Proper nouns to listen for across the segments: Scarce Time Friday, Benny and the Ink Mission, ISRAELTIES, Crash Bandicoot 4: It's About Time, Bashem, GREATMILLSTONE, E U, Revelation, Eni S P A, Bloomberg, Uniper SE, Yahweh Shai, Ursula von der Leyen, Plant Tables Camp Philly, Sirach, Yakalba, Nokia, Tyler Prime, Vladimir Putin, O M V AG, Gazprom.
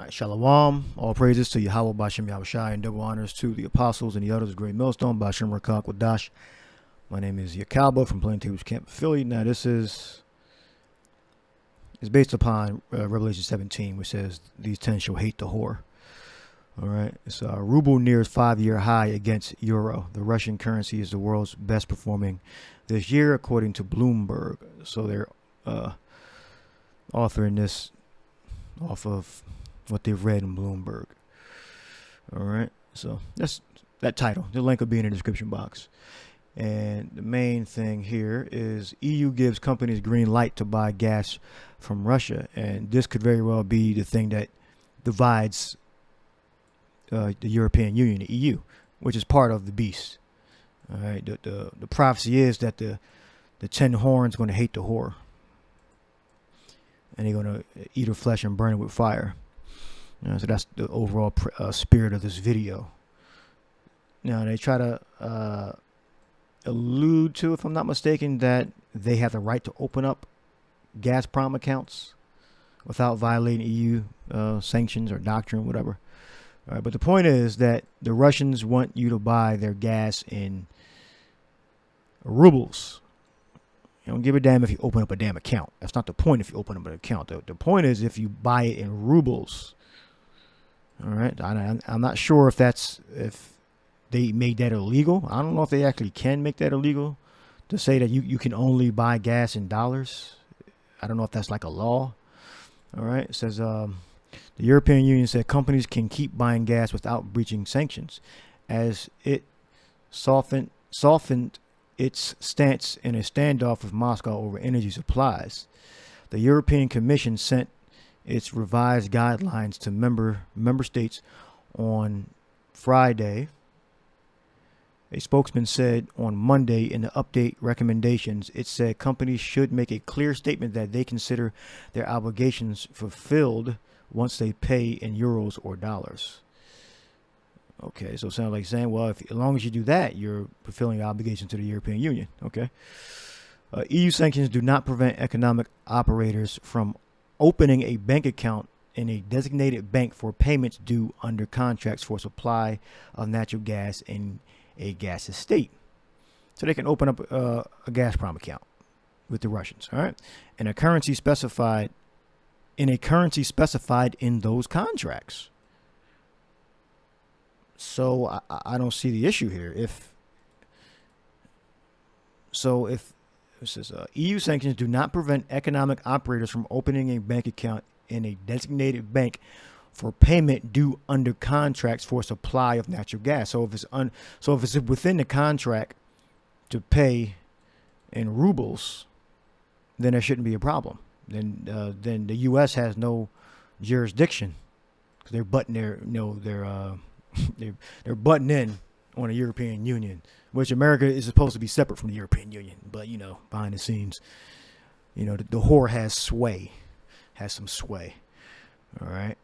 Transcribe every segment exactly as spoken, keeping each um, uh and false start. Right, shalom, all praises to Yahweh Bashem, Yahweh Shai, and double honors to the apostles and the others of Great Millstone, Bashem, Rakak, Wadash. My name is Yakalba from Plant Tables Camp Philly. Now this is, is based upon uh, Revelation seventeen, which says, these ten shall hate the whore. All right, it's uh, ruble nears five-year high against euro. The Russian currency is the world's best performing this year, according to Bloomberg. So they're uh, authoring this off of what they've read in Bloomberg. All right, so that's that title. The link will be in the description box. And the main thing here is E U gives companies green light to buy gas from Russia, and this could very well be the thing that divides uh, the European Union, the E U, which is part of the beast. All right, the the, the prophecy is that the the ten horns going to hate the whore, and they're going to eat her flesh and burn it with fire. You know, so that's the overall pr uh, spirit of this video. Now they try to uh, allude to, if I'm not mistaken, that they have the right to open up Gazprom accounts without violating E U uh, sanctions or doctrine, whatever. All right, but the point is that the Russians want you to buy their gas in rubles. You don't give a damn if you open up a damn account. That's not the point if you open up an account. The, the point is if you buy it in rubles. All right, I, I'm not sure if that's if they made that illegal. I don't know if they actually can make that illegal to say that you, you can only buy gas in dollars. I don't know if that's like a law. All right, it says um, the European Union said companies can keep buying gas without breaching sanctions as it softened, softened its stance in a standoff with Moscow over energy supplies. The European Commission sent its revised guidelines to member member states on Friday. A spokesman said on Monday in the update recommendations, it said companies should make a clear statement that they consider their obligations fulfilled once they pay in euros or dollars. Okay, so it sounds like saying, well, if, as long as you do that, you're fulfilling your obligation to the European Union. Okay. Uh, E U sanctions do not prevent economic operators from opening a bank account in a designated bank for payments due under contracts for supply of natural gas in a gas estate. So they can open up uh, a Gazprom account with the Russians. All right. And a currency specified in a currency specified in those contracts. So I, I don't see the issue here. If so, if This is, uh, E U sanctions do not prevent economic operators from opening a bank account in a designated bank for payment due under contracts for supply of natural gas. So if it's un, so if it's within the contract to pay in rubles, then there shouldn't be a problem. Then uh, then the U S has no jurisdiction because they're butting their you know they're uh, they're they're butting in on the European Union, which America is supposed to be separate from the European Union, but you know, behind the scenes, you know, the, the whore has sway, has some sway. All right,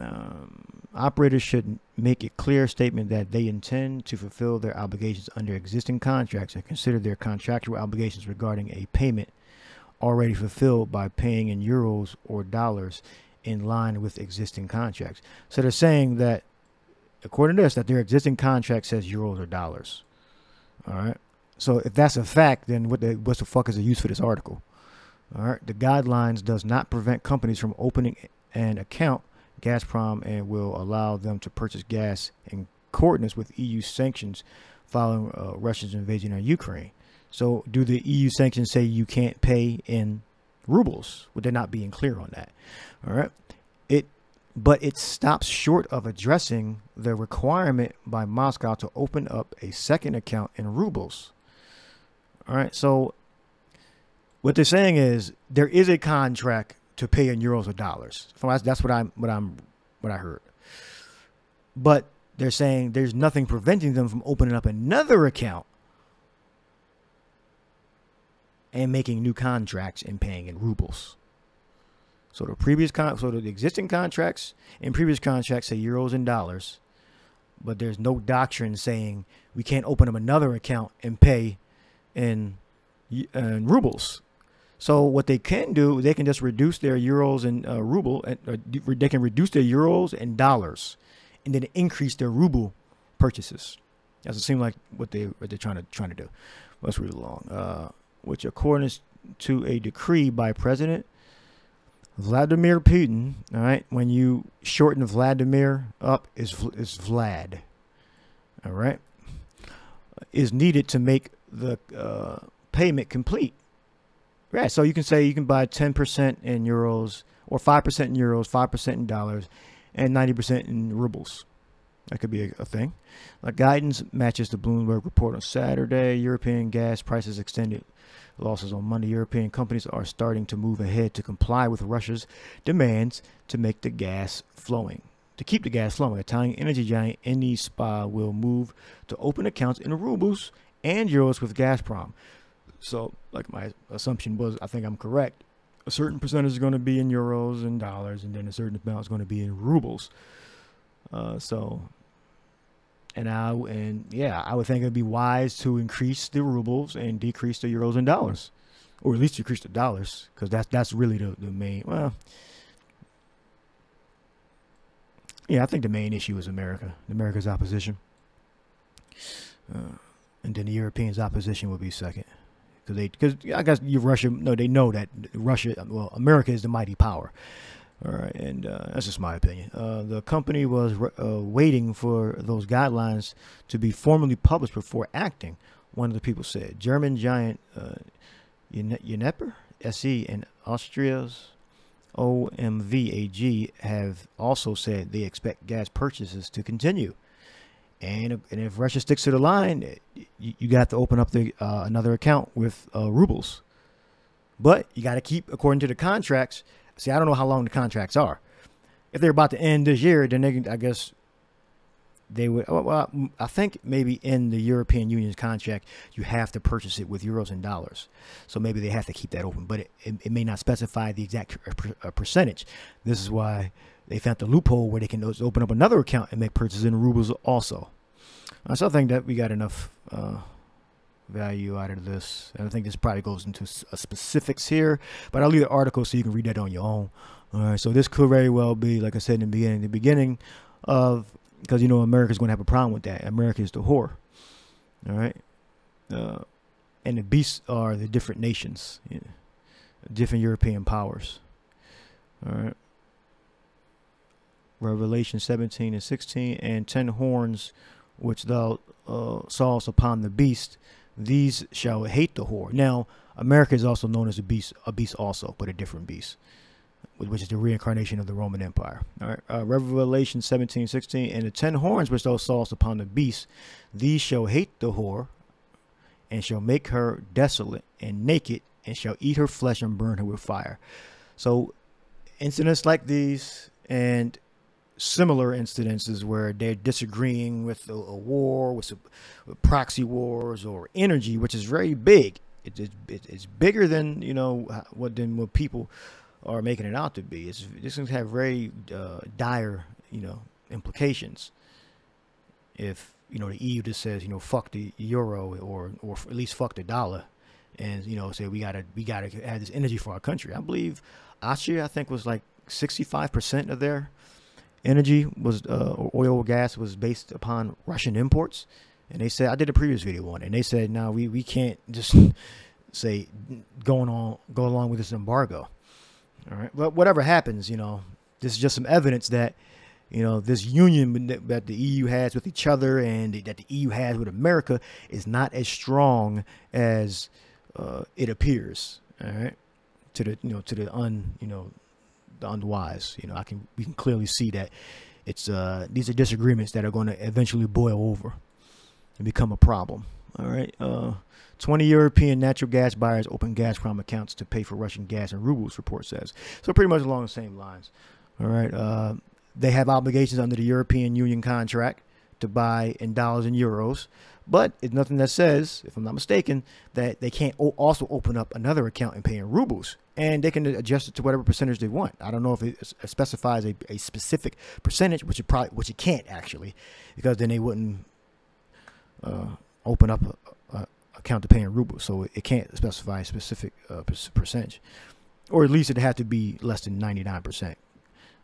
um, operators should make a clear statement that they intend to fulfill their obligations under existing contracts and consider their contractual obligations regarding a payment already fulfilled by paying in euros or dollars in line with existing contracts. So they're saying that, according to this, that their existing contract says euros or dollars. All right. So if that's a fact, then what the what the fuck is the use for this article? All right. The guidelines does not prevent companies from opening an account, Gazprom, and will allow them to purchase gas in accordance with E U sanctions following uh, Russia's invasion of Ukraine. So do the E U sanctions say you can't pay in rubles? Well, they're not being clear on that. All right. It. But it stops short of addressing the requirement by Moscow to open up a second account in rubles. All right. So what they're saying is there is a contract to pay in euros or dollars. So that's, that's what I'm what I'm what I heard. But they're saying there's nothing preventing them from opening up another account and making new contracts and paying in rubles. So the previous con so the existing contracts and previous contracts say euros and dollars, but there's no doctrine saying we can't open up another account and pay in, in rubles. So what they can do, they can just reduce their euros and uh, ruble, and uh, they can reduce their euros and dollars, and then increase their ruble purchases. Doesn't seem like what they what they're trying to trying to do. Let's read along. Uh, which, according to a decree by President Vladimir Putin, all right, when you shorten Vladimir up, is is Vlad, all right, is needed to make the uh, payment complete. Right, so you can say you can buy ten percent in euros, or five percent in euros, five percent in dollars, and ninety percent in rubles. That could be a, a thing. The guidance matches the Bloomberg report on Saturday. European gas prices extended losses on Monday. European companies are starting to move ahead to comply with Russia's demands to make the gas flowing. To keep the gas flowing, Italian energy giant Eni S P A will move to open accounts in rubles and euros with Gazprom. So, like, my assumption was, I think I'm correct. A certain percentage is going to be in euros and dollars, and then a certain amount is going to be in rubles. Uh, so, and I and yeah, I would think it'd be wise to increase the rubles and decrease the euros and dollars, or at least decrease the dollars, because that's that's really the the main. Well, yeah, I think the main issue is America, America's opposition, uh, and then the Europeans' opposition would be second. Because they, because I guess you Russia, no, they know that Russia, well, America is the mighty power. All right, and uh, that's just my opinion. Uh, the company was uh, waiting for those guidelines to be formally published before acting, one of the people said. German giant uh, Uniper S E and Austria's O M V A G have also said they expect gas purchases to continue. And, and if Russia sticks to the line, you, you got to open up the, uh, another account with uh, rubles. But you got to keep, according to the contracts. See, I don't know how long the contracts are. If they're about to end this year, then they can, I guess they would. Well, I think maybe in the European Union's contract, you have to purchase it with euros and dollars. So maybe they have to keep that open. But it, it, it may not specify the exact percentage. This is why they found the loophole where they can open up another account and make purchases in rubles also. I still think that we got enough uh, value out of this. And I think this probably goes into uh, specifics here. But I'll leave the article so you can read that on your own. All right. So this could very well be, like I said in the beginning, the beginning of, because, you know, America's going to have a problem with that. America is the whore. All right. Uh, and the beasts are the different nations, you know, different European powers. All right. Revelation seventeen and sixteen, and ten horns which thou uh, sawest upon the beast, these shall hate the whore. Now, America is also known as a beast, a beast also, but a different beast, which is the reincarnation of the Roman Empire. All right, uh, Revelation seventeen sixteen, and the ten horns which thou sawest upon the beast, these shall hate the whore, and shall make her desolate and naked, and shall eat her flesh and burn her with fire. So, incidents like these and similar incidences where they're disagreeing with a, a war, with, some, with proxy wars or energy, which is very big. It, it, it's bigger than, you know, what than what people are making it out to be. It's this can have very uh, dire, you know, implications. If, you know, the E U just says, you know, fuck the euro, or or at least fuck the dollar, and, you know, say we gotta we gotta have this energy for our country. I believe Austria, I think, was like sixty-five percent of their energy was, uh, or oil or gas was based upon Russian imports. And they said, I did a previous video on it, and they said, no, we, we can't just say going on, go along with this embargo. All right. But whatever happens, you know, this is just some evidence that, you know, this union that the E U has with each other and that the E U has with America is not as strong as, uh, it appears. All right. To the, you know, to the un, you know, unwise, you know, I can we can clearly see that it's uh these are disagreements that are going to eventually boil over and become a problem. All right, uh twenty European natural gas buyers open Gazprom accounts to pay for Russian gas and rubles, report says. So pretty much along the same lines. All right, uh they have obligations under the European Union contract to buy in dollars and euros, but it's nothing that says, if I'm not mistaken, that they can't also open up another account and pay in rubles, and they can adjust it to whatever percentage they want. I don't know if it specifies a, a specific percentage, which it probably, which it can't actually, because then they wouldn't uh, open up a, a, account to pay in rubles, so it can't specify a specific uh, percentage, or at least it had to be less than ninety-nine percent.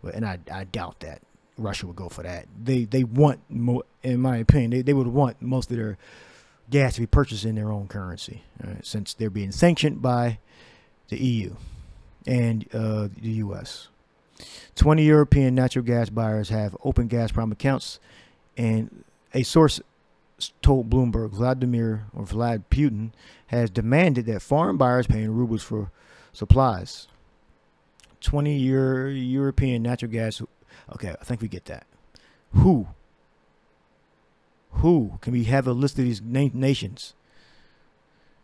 But and I, I doubt that Russia would go for that. They they want more, in my opinion, they, they would want most of their gas to be purchased in their own currency, right, since they're being sanctioned by the E U and uh, the U S twenty European natural gas buyers have open Gazprom accounts, and a source told Bloomberg Vladimir or Vlad Putin has demanded that foreign buyers pay in rubles for supplies. twenty-year European natural gas. Okay, I think we get that. Who? Who? Can we have a list of these na nations?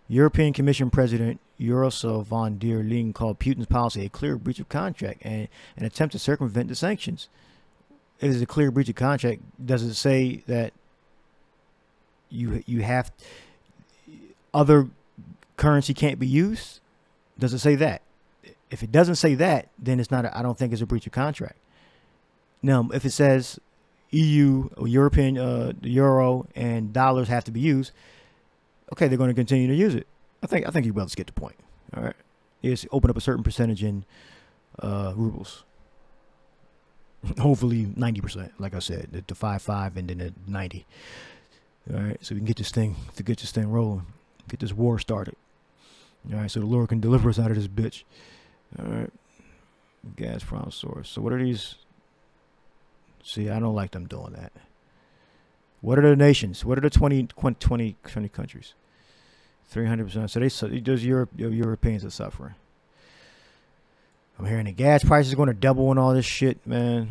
European Commission President Ursula von der Leyen called Putin's policy a clear breach of contract and an attempt to circumvent the sanctions. It is a clear breach of contract. Does it say that you you have other currency can't be used? Does it say that? If it doesn't say that, then it's not. A, I don't think it's a breach of contract. Now, if it says E U, or European, uh, euro, and dollars have to be used, okay, they're going to continue to use it. I think. I think you well get the point. All right, you just open up a certain percentage in uh, rubles. Hopefully, ninety percent. Like I said, the, the five five and then the ninety. All right, so we can get this thing to get this thing rolling, get this war started. All right, so the Lord can deliver us out of this bitch. All right, Gazprom source. So what are these? See, I don't like them doing that. What are the nations? What are the twenty, twenty, twenty countries? three hundred percent. So they, so those Europe, Europeans are suffering. I'm hearing the gas prices are going to double and all this shit, man.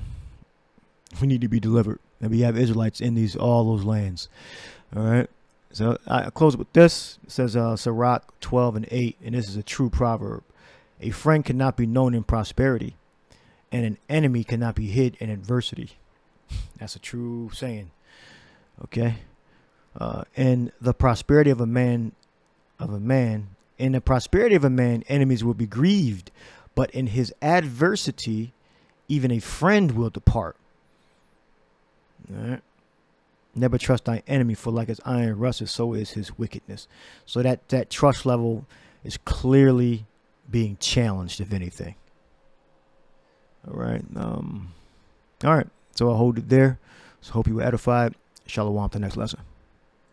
We need to be delivered. And we have Israelites in these all those lands. All right. So I close with this. It says uh, Sirach twelve and eight. And this is a true proverb. A friend cannot be known in prosperity, and an enemy cannot be hid in adversity. That's a true saying. Okay. Uh, and the prosperity of a man, of a man, in the prosperity of a man, enemies will be grieved, but in his adversity, even a friend will depart. All right. Never trust thy enemy, for like his iron rusteth, so is his wickedness. So that, that trust level is clearly being challenged, if anything. All right. Um, all right. So I'll hold it there. So hope you were edified. Shalom to the next lesson.